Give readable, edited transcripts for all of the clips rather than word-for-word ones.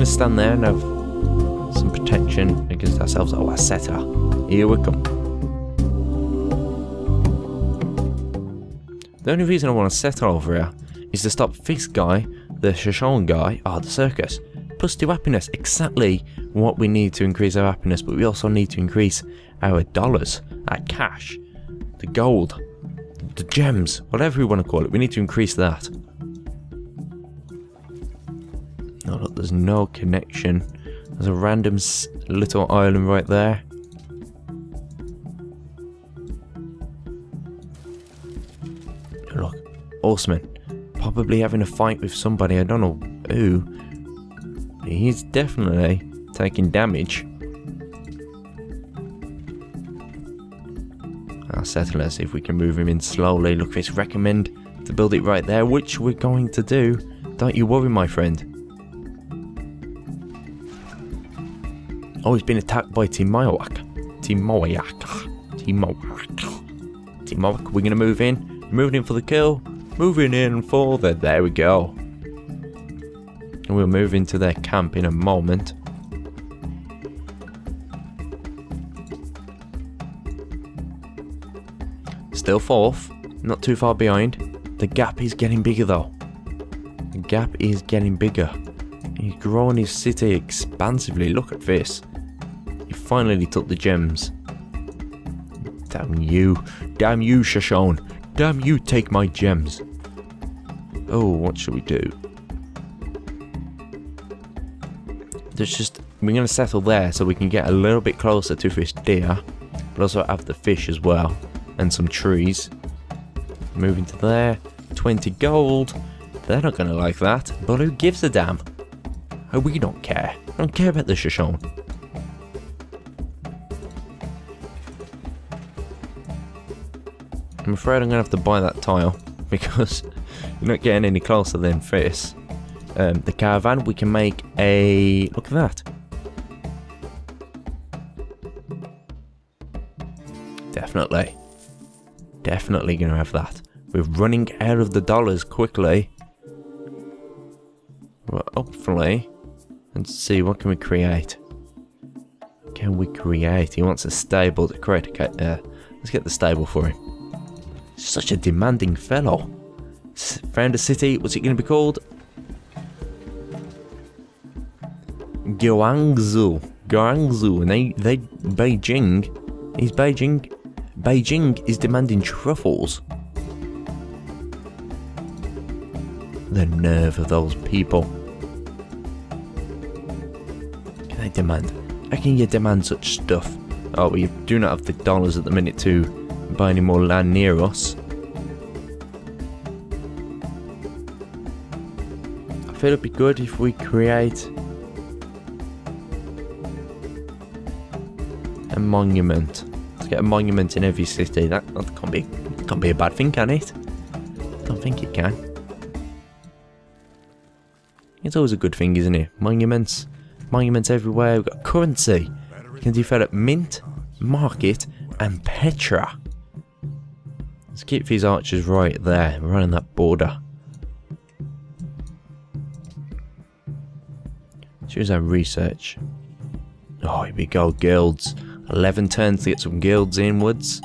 going to stand there and have some protection against ourselves. Oh, I set her. Here we come. The only reason I want to settle over here is to stop this guy, the Shoshone guy, the circus. Plus 2 happiness, exactly what we need to increase our happiness, but we also need to increase our dollars, our cash, the gold, the gems, whatever we want to call it. We need to increase that. Oh look, there's no connection. There's a random little island right there. Look, Ormusman, probably having a fight with somebody, I don't know who. He's definitely taking damage. I'll settle it, see if we can move him in slowly. Look, it's recommend to build it right there, which we're going to do. Don't you worry, my friend. Oh, he's been attacked by Timoyak. We're going to move in. Moving in for the kill. Moving in for the... There we go. And we'll move into their camp in a moment. Still fourth, not too far behind. The gap is getting bigger though. The gap is getting bigger. He's growing his city expansively. Look at this. He finally took the gems. Damn you, Shoshone. Damn you, take my gems. Oh, what should we do? We're going to settle there so we can get a little bit closer to fish deer, but also have the fish as well, and some trees. Moving to there, 20 gold, they're not going to like that, but who gives a damn? Oh, we don't care, I don't care about the Shoshone. I'm afraid I'm going to have to buy that tile, because you're not getting any closer than fish. The caravan, we can make a... look at that. Definitely. Definitely gonna have that. We're running out of the dollars quickly. Well, hopefully. Let's see, what can we create? He wants a stable to create a... let's get the stable for him. Such a demanding fellow. Found a city, what's it gonna be called? Guangzhou, and Beijing is demanding truffles. The nerve of those people. Can they demand? How can you demand such stuff? Oh, we do not have the dollars at the minute to buy any more land near us. I feel it'd be good if we create a monument. Let's get a monument in every city. That can't be a bad thing, can it? I don't think it can. It's always a good thing, isn't it? Monuments. Monuments everywhere. We've got currency. We can develop mint, market, and Petra. Let's keep these archers right there, right on that border. Choose our research. Oh, here we go, guilds. 11 turns to get some guilds inwards,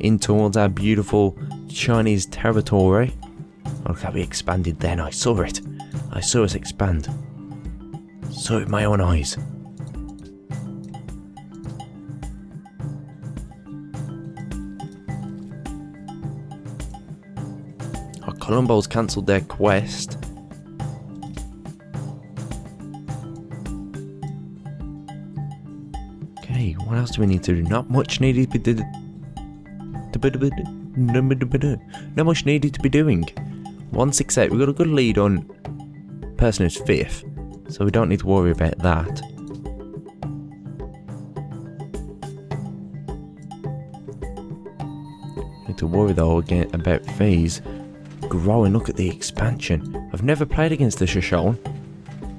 in towards our beautiful Chinese territory. Oh, look how we expanded then, I saw it. I saw us expand. Saw it with my own eyes. Oh, Columbus cancelled their quest. What else do we need to do? Not much needed to be doing. 168. We've got a good lead on person who's 5th, so we don't need to worry about that. We need to worry though again about fees growing. Look at the expansion. I've never played against the Shoshone,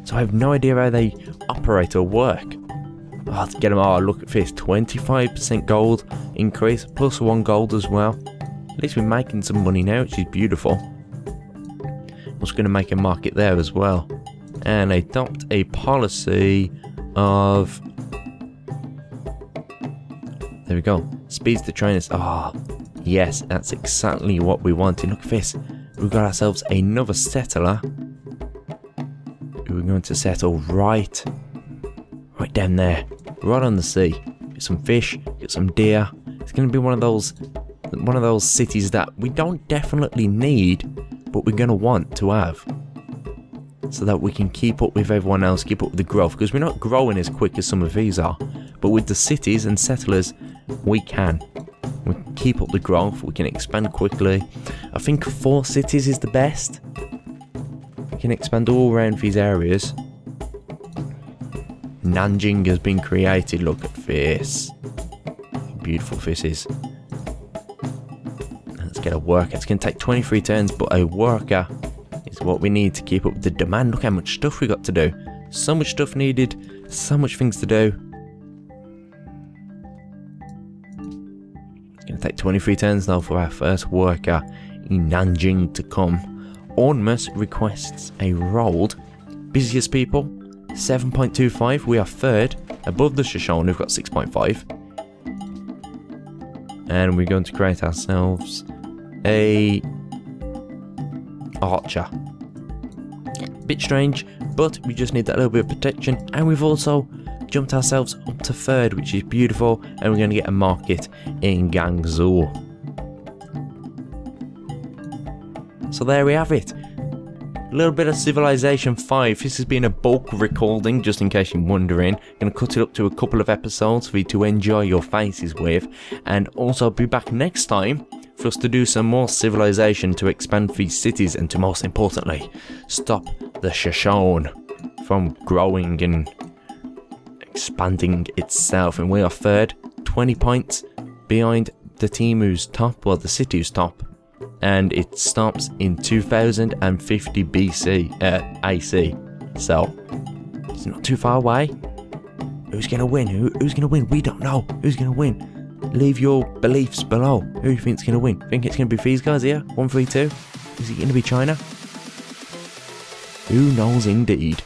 so I have no idea how they operate or work. Oh, to get them, oh look at this, 25% gold increase, plus 1 gold as well. At least we're making some money now, which is beautiful. I was going to make a market there as well. and adopt a policy of, there we go, speeds to trainers. Ah, yes, that's exactly what we wanted. Look at this, we've got ourselves another settler. We're going to settle right down there, right on the sea. Get some fish, get some deer. It's going to be one of those cities that we don't definitely need, but we're going to want to have, so that we can keep up with everyone else, keep up with the growth, because we're not growing as quick as some of these are, but with the cities and settlers we can. We can keep up the growth, we can expand quickly. I think 4 cities is the best. We can expand all around these areas. Nanjing has been created, look at this. Beautiful this is. Let's get a worker. It's going to take 23 turns, but a worker is what we need to keep up with the demand. Look how much stuff we got to do. So much stuff needed, so much things to do. It's going to take 23 turns now for our first worker in Nanjing to come. Ormus requests a rolled. Busiest people, 7.25. We are third, above the Shoshone, who've got 6.5. And we're going to create ourselves a archer. Bit strange, but we just need that little bit of protection. And we've also jumped ourselves up to third, which is beautiful. And we're going to get a market in Guangzhou. So there we have it, a little bit of Civilization 5, this has been a bulk recording just in case you're wondering. I'm going to cut it up to a couple of episodes for you to enjoy your faces with, and also I'll be back next time for us to do some more civilization to expand these cities and to, most importantly, stop the Shoshone from growing and expanding itself. And we are third, 20 points behind the team who's top, well the city who's top. And it stops in 2050 BC, AC, so it's not too far away. Who's going to win? Who's going to win? We don't know. Who's going to win? Leave your beliefs below. Who do you think's going to win? Think it's going to be these guys here? 132? Is it going to be China? Who knows indeed.